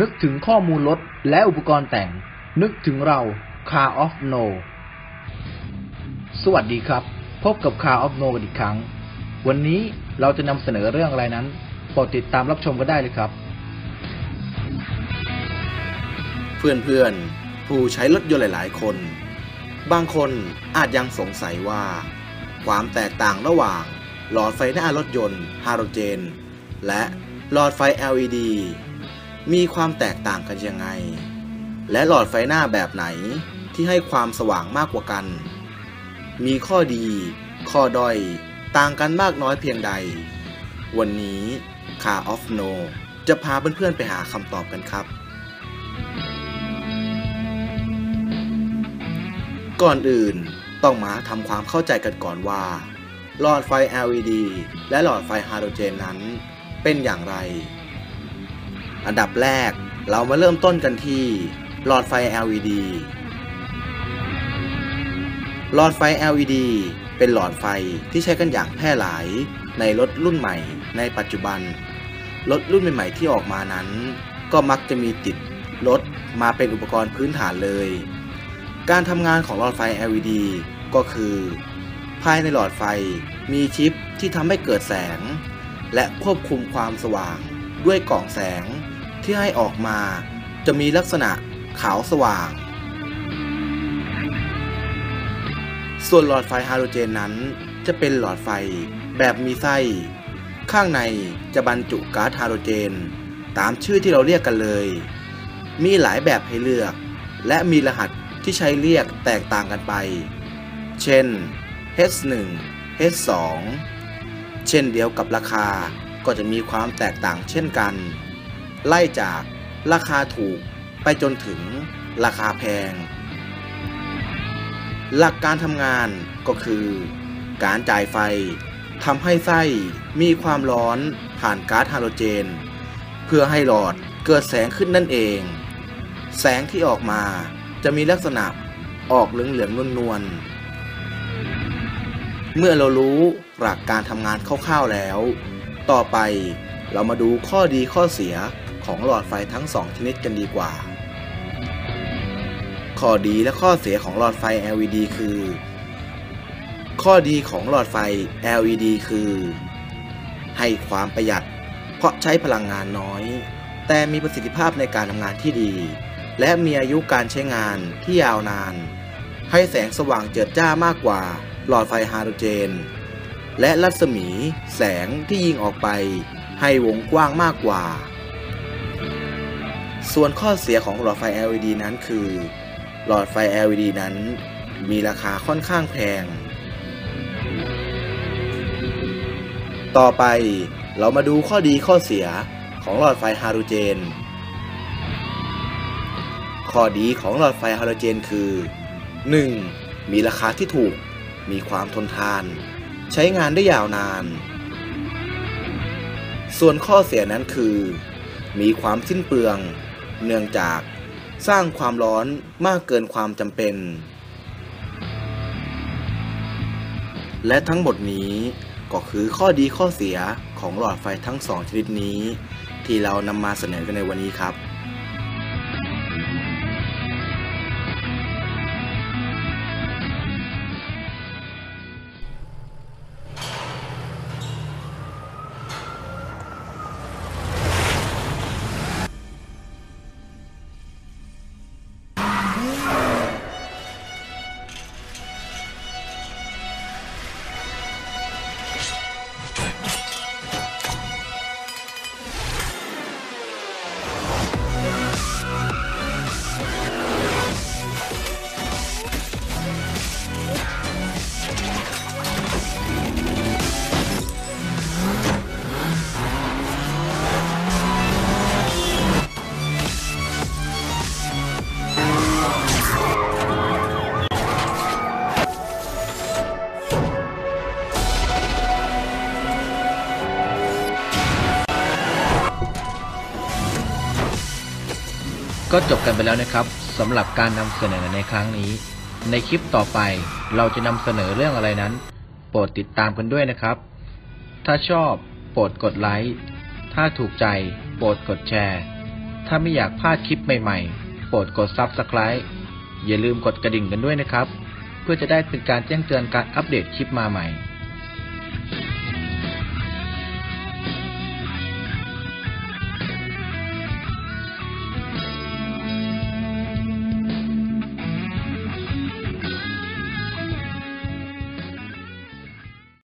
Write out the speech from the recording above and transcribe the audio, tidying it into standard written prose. นึกถึงข้อมูลรถและอุปกรณ์แต่งนึกถึงเรา Car of Know สวัสดีครับพบกับ Car of Know กันอีกครั้งวันนี้เราจะนำเสนอเรื่องอะไรนั้นโปรดติดตามรับชมกันได้เลยครับเพื่อนๆผู้ใช้รถยนต์หลายๆคนบางคนอาจยังสงสัยว่าความแตกต่างระหว่างหลอดไฟหน้ารถยนต์ฮาโลเจนและหลอดไฟ LED มีความแตกต่างกันยังไงและหลอดไฟหน้าแบบไหนที่ให้ความสว่างมากกว่ากันมีข้อดีข้อด้อยต่างกันมากน้อยเพียงใดวันนี้ Car of Know จะพาเพื่อนๆไปหาคำตอบกันครับก่อนอื่นต้องมาทำความเข้าใจกันก่อนว่าหลอดไฟ LED และหลอดไฟฮาโลเจนนั้นเป็นอย่างไรอันดับแรกเรามาเริ่มต้นกันที่หลอดไฟ LED หลอดไฟ LED เป็นหลอดไฟที่ใช้กันอย่างแพร่หลายในรถรุ่นใหม่ในปัจจุบันรถรุ่นใหม่ที่ออกมานั้นก็มักจะมีติดรถมาเป็นอุปกรณ์พื้นฐานเลยการทำงานของหลอดไฟ LED ก็คือภายในหลอดไฟมีชิปที่ทำให้เกิดแสงและควบคุมความสว่างด้วยกล่องแสงที่ให้ออกมาจะมีลักษณะขาวสว่างส่วนหลอดไฟฮาโลเจนนั้นจะเป็นหลอดไฟแบบมีไส้ข้างในจะบรรจุก๊าซฮาโลเจนตามชื่อที่เราเรียกกันเลยมีหลายแบบให้เลือกและมีรหัสที่ใช้เรียกแตกต่างกันไปเช่น H1 H2 เช่นเดียวกับราคาก็จะมีความแตกต่างเช่นกันไล่จากราคาถูกไปจนถึงราคาแพงหลักการทำงานก็คือการจ่ายไฟทำให้ไส้มีความร้อนผ่านก๊าซฮาโลเจนเพื่อให้หลอดเกิดแสงขึ้นนั่นเองแสงที่ออกมาจะมีลักษณะออกเหลืองๆนวลๆเมื่อเรารู้หลักการทำงานคร่าวๆแล้วต่อไปเรามาดูข้อดีข้อเสียของหลอดไฟทั้ง2ชนิดกันดีกว่าข้อดีและข้อเสียของหลอดไฟ LED คือข้อดีของหลอดไฟ LED คือให้ความประหยัดเพราะใช้พลังงานน้อยแต่มีประสิทธิภาพในการทำงานที่ดีและมีอายุการใช้งานที่ยาวนานให้แสงสว่างเจิดจ้ามากกว่าหลอดไฟฮาโลเจนและรัศมีแสงที่ยิงออกไปให้วงกว้างมากกว่าส่วนข้อเสียของหลอดไฟ LED นั้นคือหลอดไฟ LED นั้นมีราคาค่อนข้างแพงต่อไปเรามาดูข้อดีข้อเสียของหลอดไฟฮาโลเจนข้อดีของหลอดไฟฮาโลเจนคือ 1. มีราคาที่ถูกมีความทนทานใช้งานได้ยาวนานส่วนข้อเสียนั้นคือมีความสิ้นเปลืองเนื่องจากสร้างความร้อนมากเกินความจำเป็นและทั้งหมดนี้ก็คือข้อดีข้อเสียของหลอดไฟทั้ง2ชนิดนี้ที่เรานำมาเสนอกันในวันนี้ครับก็จบกันไปแล้วนะครับสำหรับการนำเสนอในครั้งนี้ในคลิปต่อไปเราจะนำเสนอเรื่องอะไรนั้นโปรดติดตามกันด้วยนะครับถ้าชอบโปรดกดไลค์ถ้าถูกใจโปรดกดแชร์ ถ้าไม่อยากพลาดคลิปใหม่ๆโปรดกด Subscribe อย่าลืมกดกระดิ่งกันด้วยนะครับเพื่อจะได้เป็นการแจ้งเตือนการอัปเดตคลิปมาใหม่